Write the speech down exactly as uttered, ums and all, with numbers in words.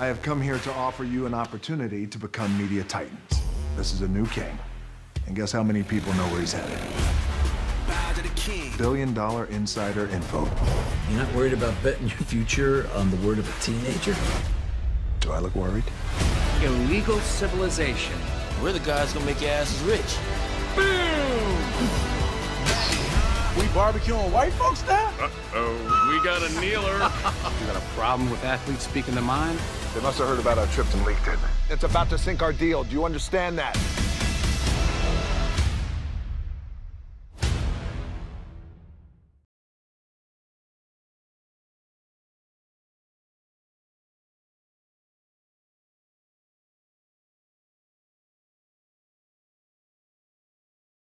I have come here to offer you an opportunity to become media titans. This is a new king, and guess how many people know where he's headed? Bow to the king. Billion dollar insider info. You're not worried about betting your future on the word of a teenager? Do I look worried? Illegal Civilization. We're the guys gonna make your asses rich. Boom! We barbecuing white folks now? Uh-oh, we got a kneeler. You got a problem with athletes speaking their mind? They must have heard about our trip and leaked it. It's about to sink our deal. Do you understand that?